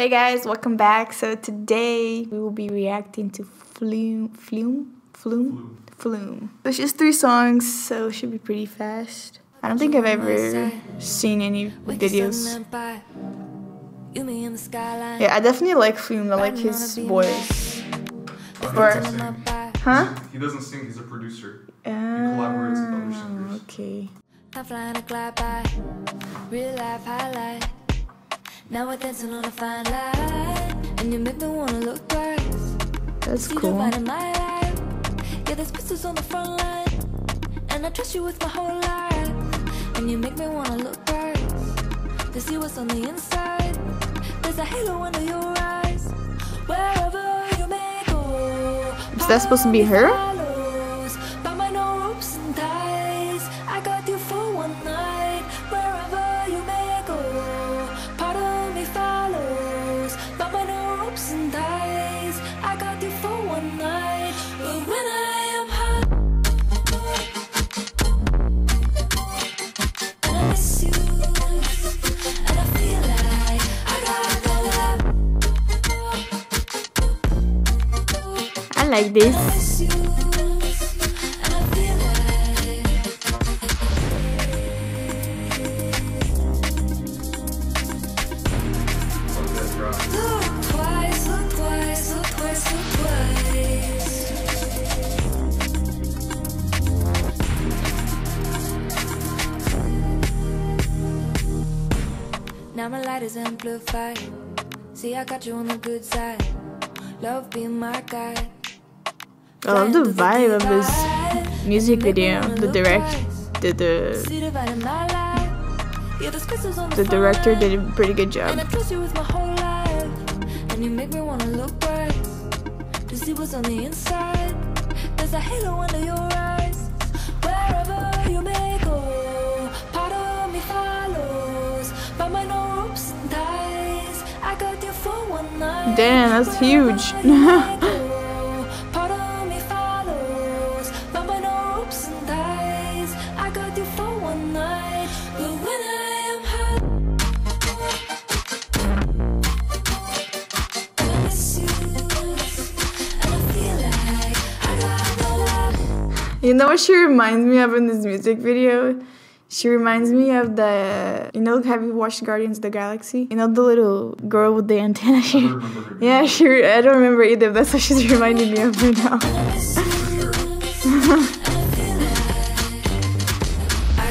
Hey guys, welcome back. So today we will be reacting to Flume. It's just 3 songs, so it should be pretty fast. I don't think I've ever seen any videos. Yeah, I definitely like Flume. I like his voice. He doesn't sing, he's a producer. He collaborates with other singers. Okay. I'm flying a glide by, real life highlight. Now we're dancing on a fine line, and you make me wanna look twice. That's cool. Yeah, there's pistols on the front line, and I trust you with my whole life. And you make me wanna look twice to see what's on the inside. There's a halo under your eyes. Wherever you may go. Is that supposed to be her? Like this. Now my light is amplified. See, I got you on the good side. Love being my guide. I love the vibe of this music video. The director did a pretty good job. And you make me wanna look twice to see what's on the inside. There's a halo under your eyes. Wherever you may go, part of me follows. But my no ropes and ties. I got you for one night. Damn, that's huge. You know what she reminds me of in this music video? She reminds me of the... You know, have you watched Guardians of the Galaxy? You know the little girl with the antenna? Yeah, I don't remember either. That's what she's reminding me of right now. I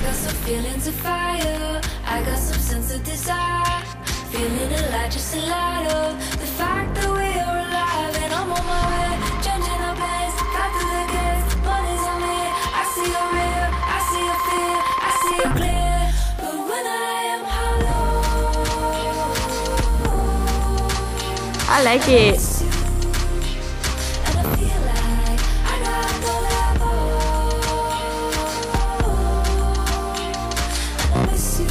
got some feelings of fire. I got some sense of desire. Feeling a light, just a light of the fact that we are alive. And I'm on my way, changing our place. Got to the gates, money's on me. I see a real, I see a fear, I see a clear. But when I am hollow, I like it. And I feel like I got the level. And I miss you.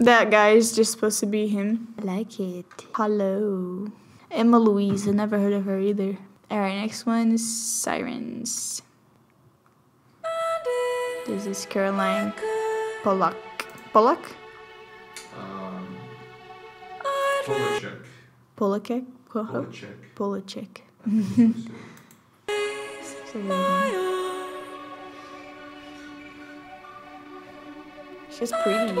That guy is just supposed to be him. I like it. Hello. Emma Louise. I never heard of her either. Alright, next one is Sirens. This is Caroline Polachek. She's pretty.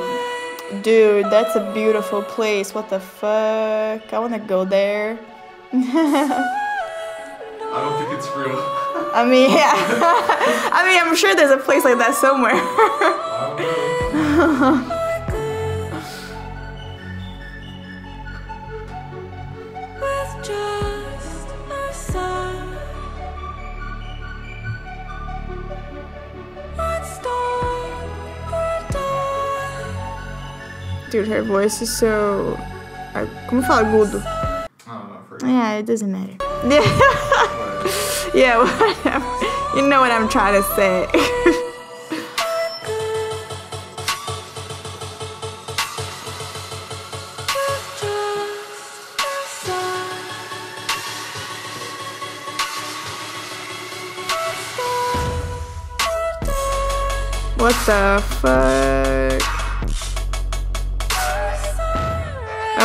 Dude, that's a beautiful place. What the fuck? I want to go there. I don't think it's real. I mean, yeah. I mean, I'm sure there's a place like that somewhere. Dude, her voice is so... Como fala agudo? Yeah, it doesn't matter. Yeah, yeah, whatever. You know what I'm trying to say. What the fuck?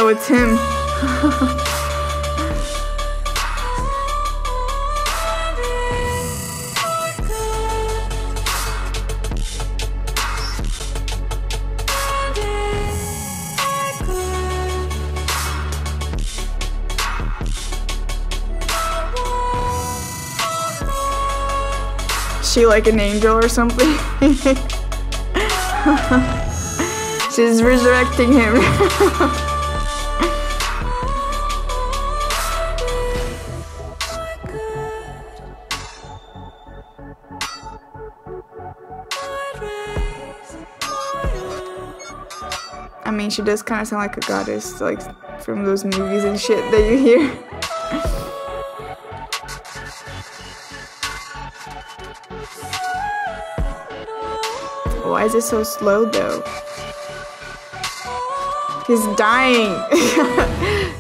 Oh, it's him. She like an angel or something? She's resurrecting him. I mean, she does kind of sound like a goddess, like from those movies and shit that you hear. Why is it so slow though? He's dying.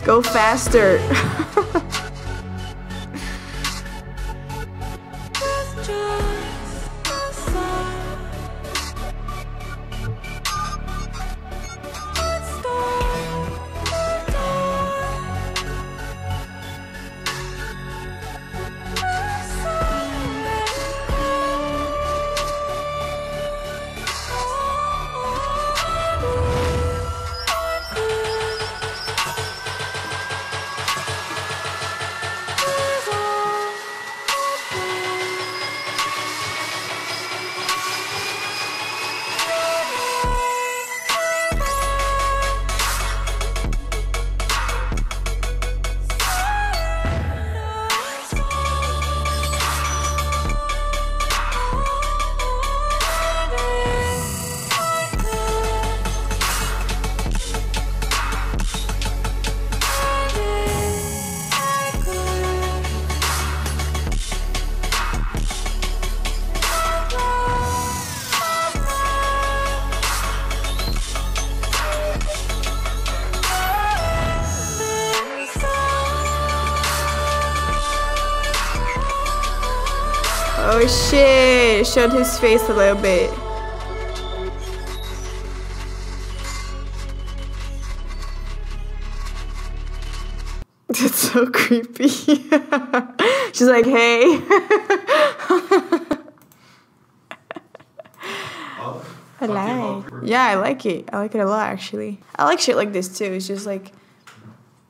Go faster. Oh shit, showed his face a little bit. That's so creepy. She's like, hey. I like. Yeah, I like it. I like it a lot, actually. I like shit like this too. It's just like,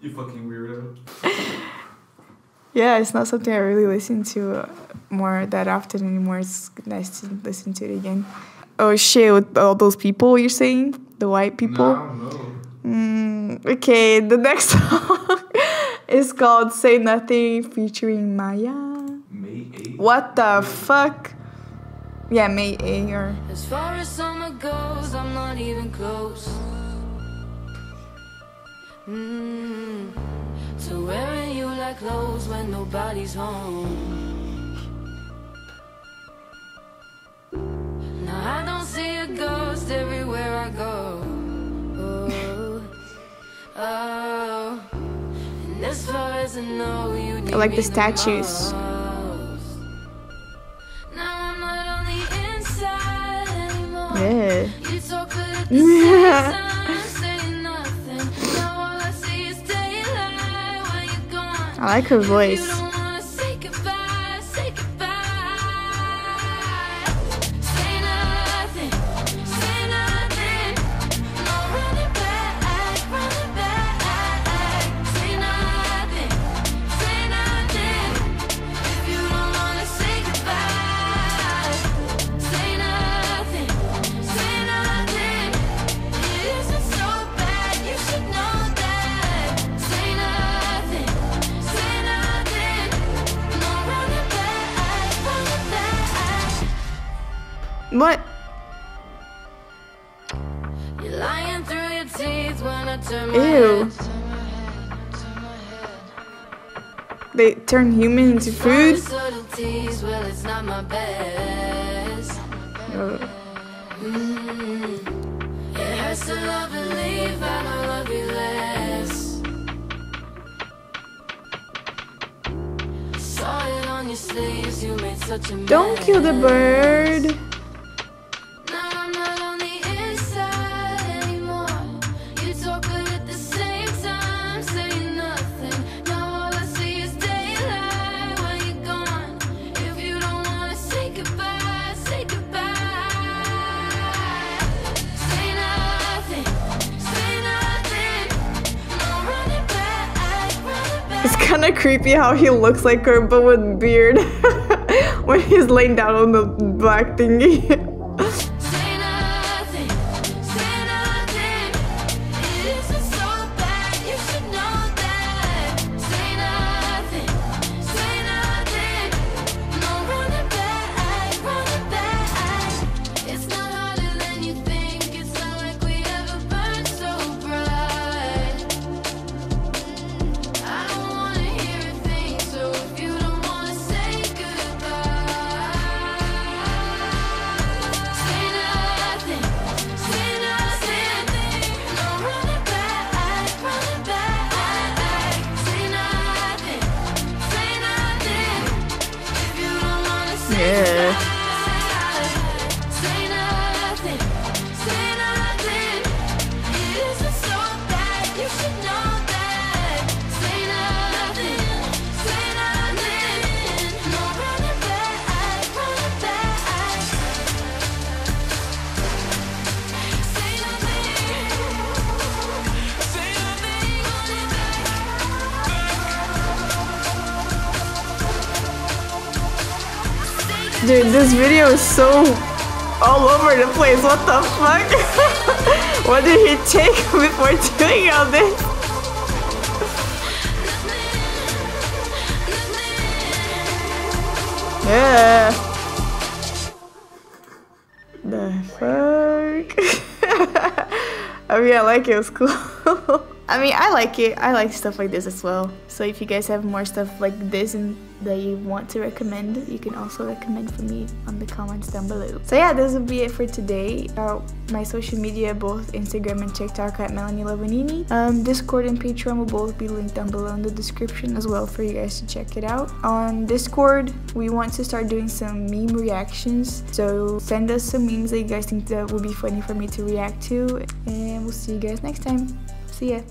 you fucking weirdo. Yeah, it's not something I really listen to more that often anymore. It's nice to listen to it again. Oh shit, with all those people you're saying? The white people? No. Okay, the next song is called Say Nothing featuring Maya. May 8. What the fuck? Yeah, May 8 or... As far as summer goes, I'm not even close. So wearing you like clothes when nobody's home. I don't see a ghost everywhere I go. Oh, oh. And as far as I know, you need. I like the statues. Now I'm not on the inside anymore. Yeah. You talk good at the same time, saying nothing. Now all I see is daylight while you're gone. I like her voice. What? You're lying through your teeth. Ew. They turn human into food? Don't kill the bird. Kinda creepy how he looks like her but with beard when he's laying down on the black thingy. Dude, this video is so all over the place. What the fuck? What did he take before doing all this? Yeah. The fuck? I mean, I like it. It was cool. I mean, I like it. I like stuff like this as well. So if you guys have more stuff like this and that you want to recommend, you can also recommend for me on the comments down below. So yeah, this will be it for today. My social media, both Instagram and TikTok at Melanie Lavagnini. Discord and Patreon will both be linked down below in the description as well for you guys to check it out. On Discord, we want to start doing some meme reactions. So send us some memes that you guys think that will be funny for me to react to. And we'll see you guys next time. See ya.